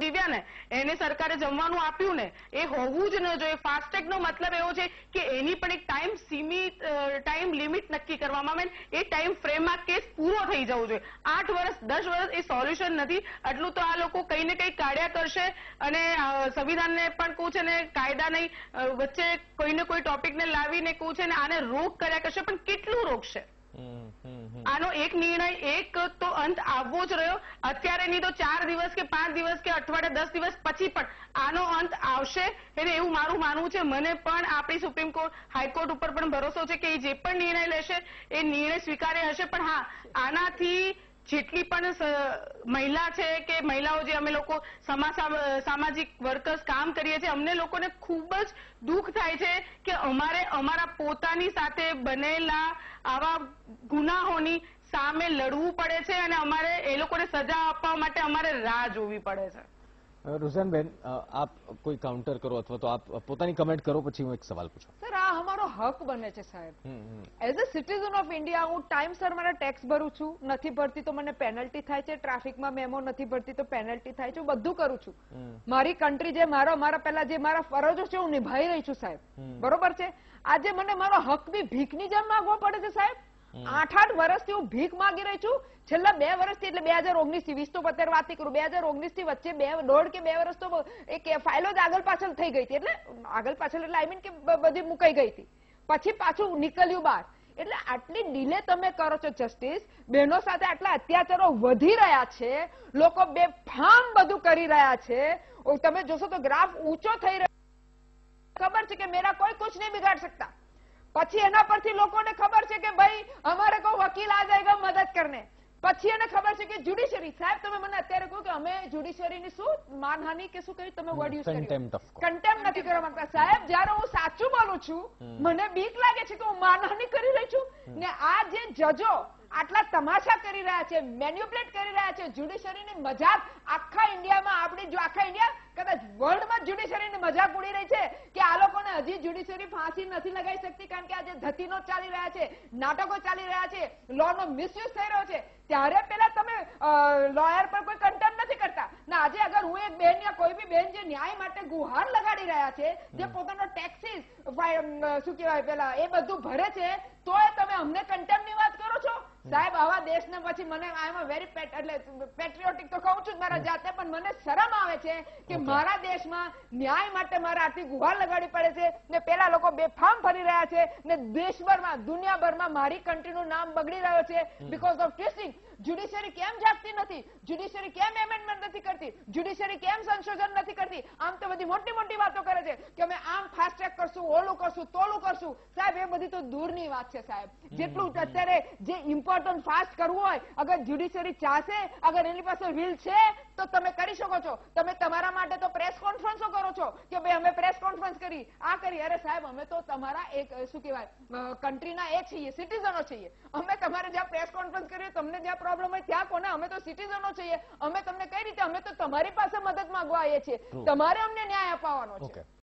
दिव्या ने एने सरकारे जमवानुं आप्युं ने ए होवुं ज न जोईए। फास्टटेग नो मतलब एवो छे के एनी पण एक टाइम सीमित टाइम लिमिट नक्की करवामां आवे ने ए टाइम फ्रेम मां केस पूरो थई जवो जोईए। 8 वर्ष 10 वर्ष ए सोल्यूशन नथी, आटलुं तो आ लोको कई ने कई काढ्या करशे अने संविधान ने पण कहुं छे ने कायदा नहीं वच्चे कोई ने कोई टॉपिक ने लावीने कहुं छे ने आने रोक कर्या करशे, पण केटलुं रोकशे? आनो एक निर्णय एक तो अंत आवो ज रह्यो। अत्यारे नहीं तो 4 दिवस के 5 दिवस के अठवाडिये 10 दिवस पछी पण आनो अंत आवशे एटले एवुं मारुं मानवुं छे। मने पण आपणी सुप्रीम कोर्ट हाईकोर्ट उपर पण भरोसो छे के जे पण निर्णय लेशे ए निर्णय स्वीकार्य हशे। पण हां, आनाथी जेटली पण महिला छे के महिलाओ जे अमे लोको सामाजिक वर्कर्स काम करीए छे अमने लोकोने खूब ज दुख थाय छे के अमारे अमारा पोतानी साथे बनेला आवा गुनाहोनी सामे लड़वू पड़े छे अने अमारे ए लोकोने सजा आपवा माटे अमारे राह जोवी पड़े छे। रुझानबेन, आप कोई काउंटर करो अथवा तो आप पोतानी कमेंट करो, पछी हूं एक सवाल पूछो। सर, आ हमारो हक बने छे साहेब। As a citizen of India हूं टाइमसर मारा टेक्स भरू छू, नथी भरती तो मने पेनल्टी थाय छे, ट्राफिक में मेमो नथी भरती तो पेनल्टी थाय छे, बधुं करू छू। मारी कंट्री जे मारो मारा पहेला जे मारा फरजो छे हूं निभाई रही छू साहेब, बरोबर छे। આજે મને મારો હક બી ભીખની જેમ માંગવો પડે છે સાહેબ। 8-8 વર્ષથી હું ભીખ માંગી રહી છું છેલ્લા 2 વર્ષથી, એટલે 2019-20 તો અત્યારે વાત કરું, 2019 વચ્ચે 2.5 કે 2 વર્ષ તો એક ફાઇલો જ આગળ પાછળ થઈ ગઈ હતી, એટલે આગળ પાછળ એટલે આઈ મીન કે બધી મુકાઈ ગઈ હતી, પછી પાછું નીકળ્યું બહાર। એટલે આટલી ડીલે તમે કરો છો જસ્ટિસ, બહેનો સાથે આટલા અત્યાચારો વધી રહ્યા છે, લોકો બેફામ બધું કરી રહ્યા છે। તમે જોશો તો ગ્રાફ ઊંચો થઈ રહ્યો, खबर है कि मेरा कोई कुछ नहीं बिगाड़ सकता। पछी एना परथी लोगों ने खबर है कि भाई हमारे को वकील आ जाएगा मदद करने, पछी एने खबर है कि जुडिशियरी साहब तमे मने अत्यारे कहो कि अमे जुडिशियरी ने शू मानहानी के शू कही तमे वर्ड यूज करी कंटेम्प्ट नथी करवा मांगता साहेब। ज्यारे हूँ साचू बोलू छू मने बीक लागे छे कि हूँ मानहानी करी रही छू ने आ जे जजो आटला तमाशा करी रहा है, मेन्युपुलेट करी रहा है जुडिशियरी ने मजाक। आखा इंडिया में आपणी जो आखा इंडिया कदाच वर्ल्ड में जुडिशियरी ने मजाक उड़ी रही है कि आ लोगों ने हजी जुडिशियरी फांसी नहीं लगाई सकती, कारण के आज धतीनो चाली रहा है, नाटको चाली रहा है, लॉ नो मिसयूज थई रह्यो छे। त्यारे पहेला तमे लॉयर पर कोई कंटेम्प्ट नहीं करता ना। आज अगर हूँ एक बहन या कोई भी बहन जो न्याय माटे गुहार लगाड़ी रहा है, जो पोतानो टैक्सेस शुं कहेवाय पहेला ए बधुं भरे छे, तो तमे अमने कंटेम्प्ट नी वात करो छो साहेब। आवा देश ने पछी मने आई एम वेरी पेट्रियोटिक तो कहूं छूं मारा जाते, पण मने शरम आवे छे के मारा देश में न्याय माटे मारा आटली गुहार लगाड़ी पड़े छे ने पेला लोको बेफाम फरी रह्या छे ने देशभर में दुनियाभर में मारी कंट्री नुं नाम बगड़ी रह्यो छे बिकॉज ऑफ ट्विस्टिंग। जुडिशियरी केम जागती नहीं, जुडिशियरी केम एमेन्डमेंट नहीं करती, जुडिशियरी केम संशोधन नहीं करती। आम तो बड़ी मोटी मोटी बातों करे छे कि अमे आम फास्ट ट्रेक करशुं, ओलू करशुं, तोलू करशुं। साहेब ए बधी तो दूरनी वात छे साहेब। जेटलुं अत्यारे जे इम्पोर्टंट फास्ट करवुं होय, अगर जुडिशियरी चाहे, अगर एनी पासे विल छे तो तमे करी शको छो। तमे तमारा माटे तो प्रेस कॉन्फरन्सो करो छो कि भाई अमे प्रेस कॉन्फरन्स करी, आ करी। अरे साहेब, अमे तो तमारा एक शुं कहेवाय कंट्रीना ए छीए, सिटीजनो छीए। अमे तमारे ज्यां प्रेस कॉन्फरन्स करीए तमने ज्यां प्रॉब्लम है त्यां कोने, अमे तो सिटीजनो छीए। अमे तमने कई रीते, अमे तो तमारी पासे मदद मांगवा आवीए छीए, तमारे अमने न्याय अपाववानो छे।